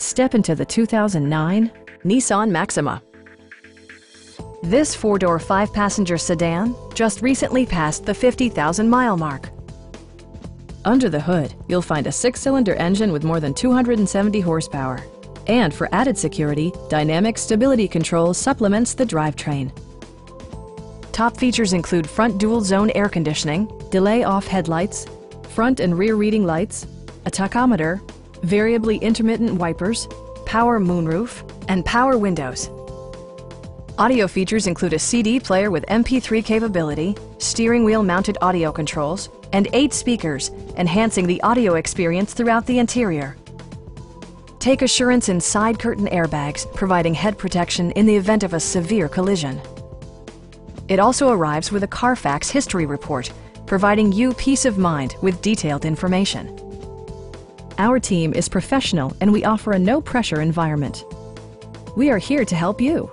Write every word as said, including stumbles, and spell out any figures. Step into the two thousand nine Nissan Maxima. This four-door, five-passenger sedan just recently passed the fifty thousand mile mark. Under the hood, you'll find a six-cylinder engine with more than two hundred seventy horsepower. And for added security, Dynamic Stability Control supplements the drivetrain. Top features include front dual-zone air conditioning, delay-off headlights, front and rear reading lights, a tachometer, variably intermittent wipers, power moonroof, and power windows. Audio features include a C D player with M P three capability, steering wheel mounted audio controls, and eight speakers, enhancing the audio experience throughout the interior. Take assurance in side curtain airbags, providing head protection in the event of a severe collision. It also arrives with a Carfax history report, providing you peace of mind with detailed information. Our team is professional and we offer a no-pressure environment. We are here to help you.